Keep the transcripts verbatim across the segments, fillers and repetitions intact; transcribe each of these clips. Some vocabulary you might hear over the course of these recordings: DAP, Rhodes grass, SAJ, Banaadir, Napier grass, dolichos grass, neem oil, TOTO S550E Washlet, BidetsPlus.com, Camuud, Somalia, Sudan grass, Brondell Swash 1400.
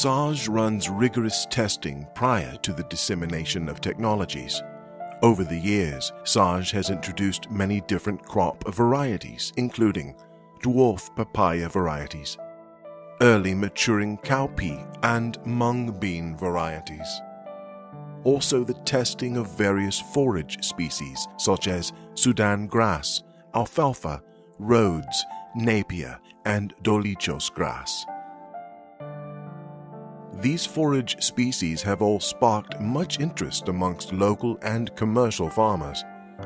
S A J runs rigorous testing prior to the dissemination of technologies. Over the years, S A J has introduced many different crop varieties, including dwarf papaya varieties, early maturing cowpea and mung bean varieties. Also the testing of various forage species such as Sudan grass, alfalfa, Rhodes, Napier and dolichos grass. These forage species have all sparked much interest amongst local and commercial farmers.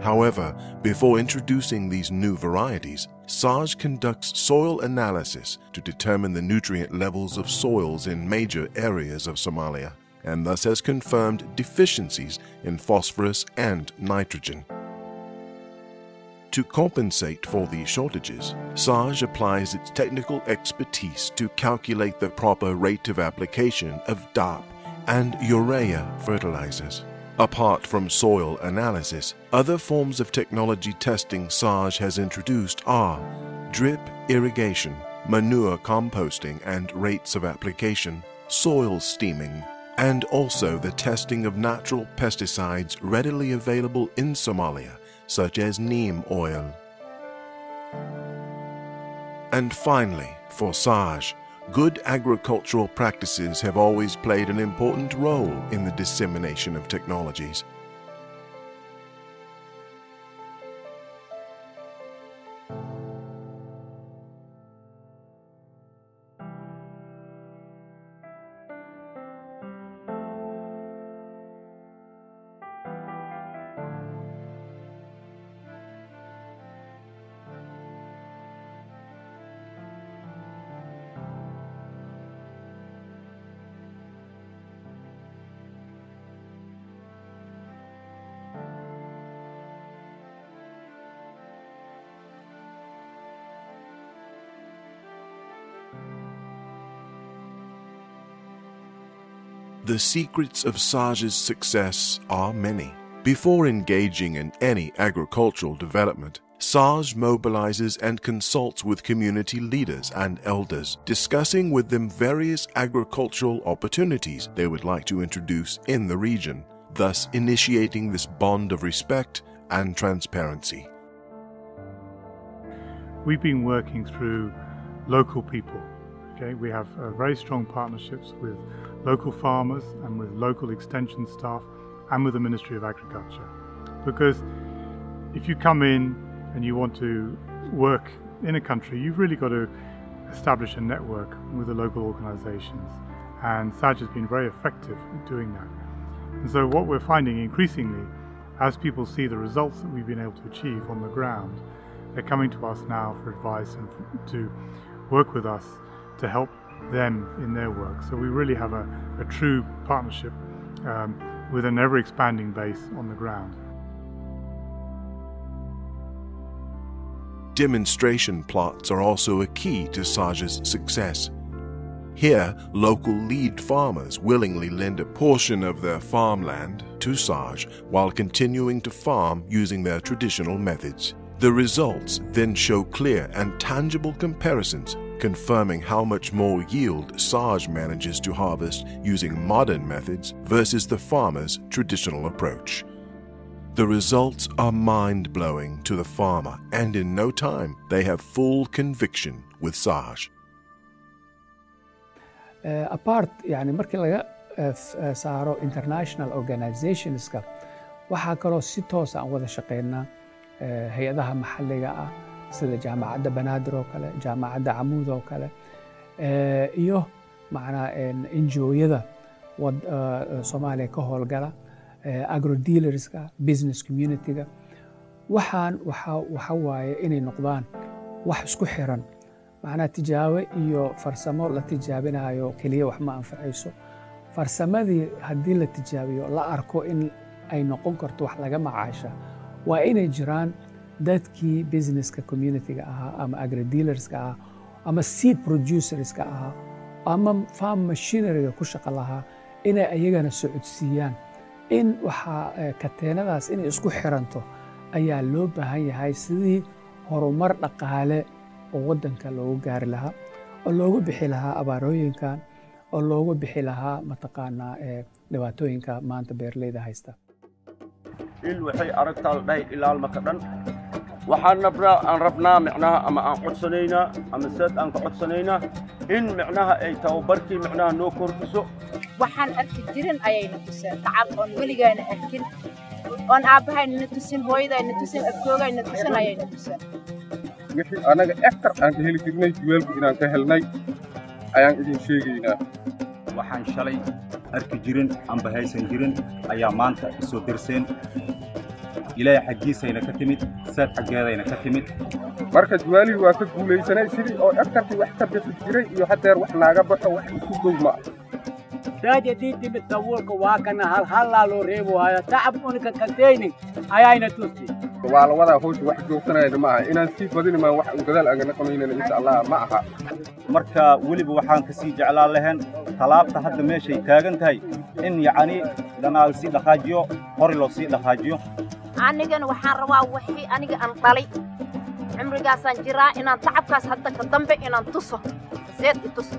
However, before introducing these new varieties, S A J conducts soil analysis to determine the nutrient levels of soils in major areas of Somalia, and thus has confirmed deficiencies in phosphorus and nitrogen. To compensate for these shortages, S A J applies its technical expertise to calculate the proper rate of application of D A P and urea fertilizers. Apart from soil analysis, other forms of technology testing S A J has introduced are drip irrigation, manure composting and rates of application, soil steaming, and also the testing of natural pesticides readily available in Somalia, such as neem oil. And finally, for S A J, good agricultural practices have always played an important role in the dissemination of technologies. The secrets of S A J's success are many. Before engaging in any agricultural development, S A J mobilizes and consults with community leaders and elders, discussing with them various agricultural opportunities they would like to introduce in the region, thus initiating this bond of respect and transparency. We've been working through local people. Okay, we have uh, very strong partnerships with local farmers and with local extension staff and with the Ministry of Agriculture, because if you come in and you want to work in a country, you've really got to establish a network with the local organisations, and S A J has been very effective at doing that. And so what we're finding increasingly, as people see the results that we've been able to achieve on the ground, they're coming to us now for advice and to work with us to help them in their work. So we really have a, a true partnership um, with an ever-expanding base on the ground. Demonstration plots are also a key to S A J's success. Here, local lead farmers willingly lend a portion of their farmland to S A J while continuing to farm using their traditional methods. The results then show clear and tangible comparisons, confirming how much more yield S A J manages to harvest using modern methods versus the farmer's traditional approach. The results are mind-blowing to the farmer, and in no time they have full conviction with S A J. Uh, apart, يعني markii laga saaro international organizationska, waxa kaloo si toos ah wada shaqeynaa hay'adaha maxalliga ah sida jaamacadda Banaadir oo kale, jaamacadda Camuud oo kale, ee iyo macna N G O-yada Soomaaliya ka howlgala, agro dealerska, business community-ga. Waxaan waxa waaye inay noqdaan wax isku xiran, macna tijaabe iyo farsamo la tijaabinayo kaliya wax ma anfacayso. Farsamadii haddii la tijaabiyo la arko in ay noqon karto wax laga macaasha, waa inay jiraan dadkii businesska community-ga ahaa ama agri-dealerska ahaa ama seed producerska ahaa ama farm machinery-ga ku shaqa lahaa inay ayagana socodsiiyaan in waxaa kateenadaas inay isku xiranto ayaa loo baahan yahay sidii horumar dhaqaale oo waddanka loogu gaari lahaa oo loogu bixi lahaa abaarooyinkan oo loogu bixi lahaa mataqaana ee dhibaatooyinka maanta beeraleyda haysta il waxay aragtaa dhay ilaalmaka dhan waxaan aan rabnaa macnaha ama aan codsanayna ama sad aan ka codsanayna in macnaha ay tababarkii macnaha noo kordhiso waxaan arki jirin ayay nafsa tacab on waligeena arkin on aabahayn natusin hooyadayna natusin afkoogayna natusin ayay nafsa wixii anaga ektar aan ka heli jirnay weelku inaan ka helnay ayaan idin sheegaynaa waxaan shalay arki jirin aan bahaysan jirin ayaa maanta isoo dirseen ilaa xaqiisayna ka timid saad xaqadeena ka timid marka duwali waa ka guuleysanay sidii oo ektarti wax ka bixi jiray iyo hadeer wax naaga baxo wax isku dowma saad yadiidi mid dawrka waa kana hal hal loo reebo haya tacab unka kadeynin ayayna tusti wala wada hoosh wax joogsanayna ma aha inaan si badin ma wax gadaal aga naqonayna insha Allah ma aha marka waliba waxaan ka sii jeclaan lahayn talaabta hadda meeshay taagan tahay in yaani danaal si dhaqaajiyo hor loo si dhaqaajiyo aniga waxaan rabaa wixii aniga aan dhalay umrigaas aan jiraa inaan tacabkaas hadda ka dambe inaan tuso zeed tuso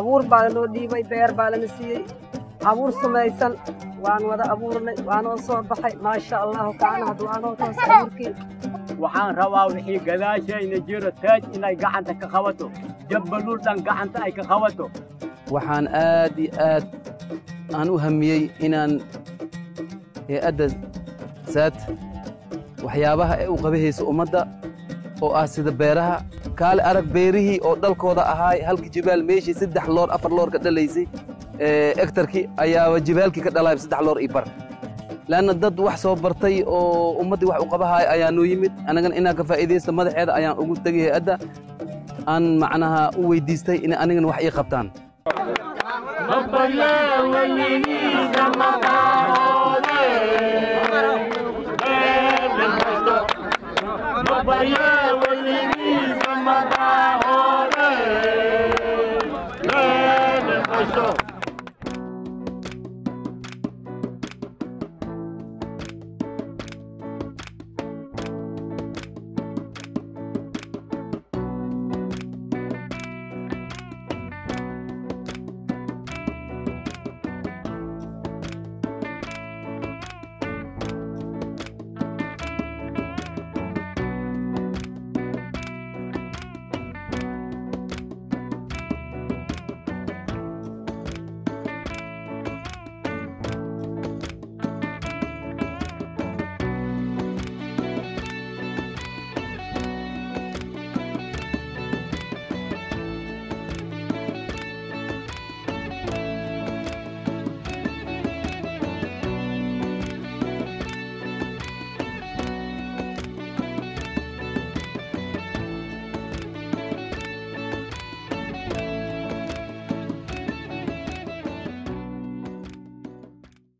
abuur baan loo dhiibay beer baan la siiyay abuur samaysan waan wada abuurnay waan soo baxay ma sha Allah taana hadaan oo taas abuurkii waxaan rabaa wixii gadaashayna jiro taaj inay gacanta ka qabato jabbalul dhan gacanta ay ka qabato waxaan aad aad aan u hamiyay inaan ee adda saad waxyaabaha ay u qabahayso umada oo ah sida beeraha kaal arag beerihi oo dalkooda ahay halka jibaal meeshii saddex loor afar loor ka dhalaysay ee ektarki ayaa jibaalki ka dhalay saddex loor iyo bar laana dad wax soo bartay oo umada wax u qabahay ayaa noo yimid anaga inaan ka faa'iideysto madaxeeda ayaan ugu tagay hadda aan macnaha u weydiistay in aniga wax ay qabtaan